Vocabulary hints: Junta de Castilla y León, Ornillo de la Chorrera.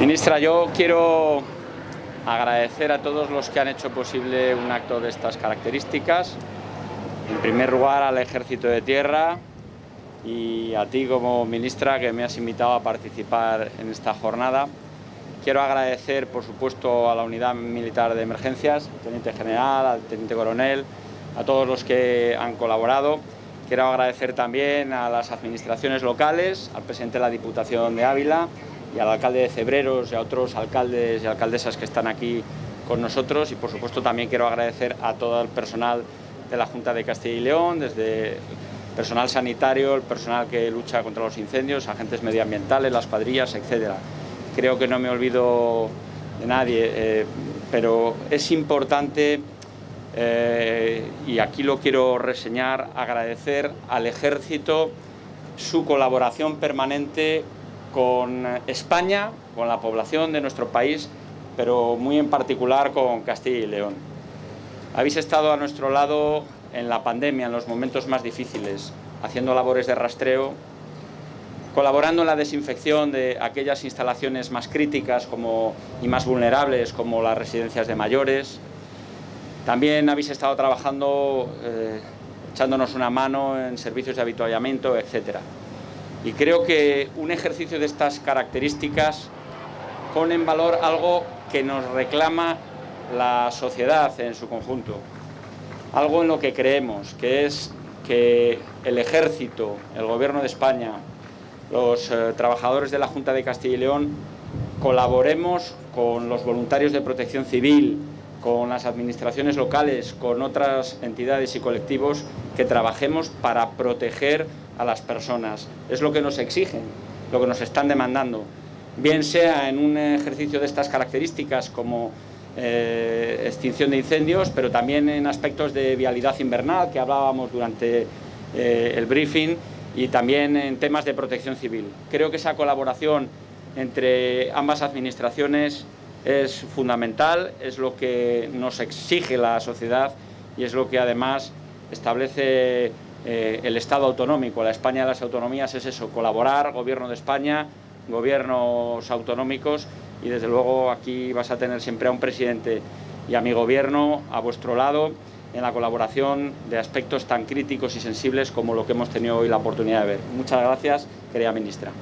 Ministra, yo quiero agradecer a todos los que han hecho posible un acto de estas características. En primer lugar, al Ejército de Tierra y a ti como ministra que me has invitado a participar en esta jornada. Quiero agradecer, por supuesto, a la Unidad Militar de Emergencias, al Teniente General, al Teniente Coronel, a todos los que han colaborado. Quiero agradecer también a las administraciones locales, al presidente de la Diputación de Ávila y al alcalde de Cebreros y a otros alcaldes y alcaldesas que están aquí con nosotros. Y, por supuesto, también quiero agradecer a todo el personal de la Junta de Castilla y León, desde el personal sanitario, el personal que lucha contra los incendios, agentes medioambientales, las cuadrillas, etc. Creo que no me olvido de nadie, pero es importante, y aquí lo quiero reseñar, agradecer al Ejército su colaboración permanente con España, con la población de nuestro país, pero muy en particular con Castilla y León. Habéis estado a nuestro lado en la pandemia, en los momentos más difíciles, haciendo labores de rastreo, colaborando en la desinfección de aquellas instalaciones más críticas y más vulnerables como las residencias de mayores. También habéis estado trabajando, echándonos una mano en servicios de avituallamiento, etc. Y creo que un ejercicio de estas características pone en valor algo que nos reclama la sociedad en su conjunto, algo en lo que creemos, que es que el Ejército, el Gobierno de España, los trabajadores de la Junta de Castilla y León colaboremos con los voluntarios de protección civil, con las administraciones locales, con otras entidades y colectivos, que trabajemos para proteger a las personas. Es lo que nos exigen, lo que nos están demandando, bien sea en un ejercicio de estas características como extinción de incendios, pero también en aspectos de vialidad invernal que hablábamos durante el briefing, y también en temas de protección civil. Creo que esa colaboración entre ambas administraciones es fundamental, es lo que nos exige la sociedad y es lo que además establece el Estado autonómico, la España de las autonomías. Es eso, colaborar, Gobierno de España, gobiernos autonómicos, y desde luego aquí vas a tener siempre a un presidente y a mi gobierno a vuestro lado, en la colaboración de aspectos tan críticos y sensibles como lo que hemos tenido hoy la oportunidad de ver. Muchas gracias, querida ministra.